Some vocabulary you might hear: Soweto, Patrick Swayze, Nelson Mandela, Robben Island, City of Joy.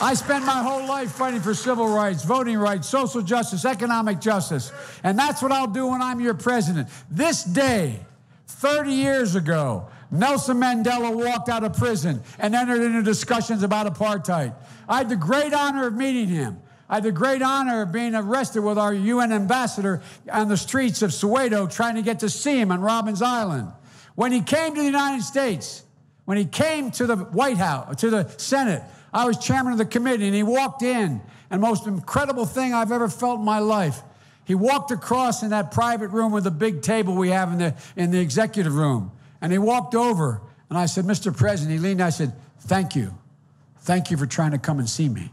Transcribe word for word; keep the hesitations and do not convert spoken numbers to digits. I spent my whole life fighting for civil rights, voting rights, social justice, economic justice. And that's what I'll do when I'm your president. This day, thirty years ago, Nelson Mandela walked out of prison and entered into discussions about apartheid. I had the great honor of meeting him. I had the great honor of being arrested with our U N ambassador on the streets of Soweto trying to get to see him on Robben Island. When he came to the United States, when he came to the White House, to the Senate, I was chairman of the committee, and he walked in, and the most incredible thing I've ever felt in my life. He walked across in that private room with the big table we have in the, in the executive room, and he walked over, and I said, Mister President, he leaned, I said, thank you. Thank you for trying to come and see me.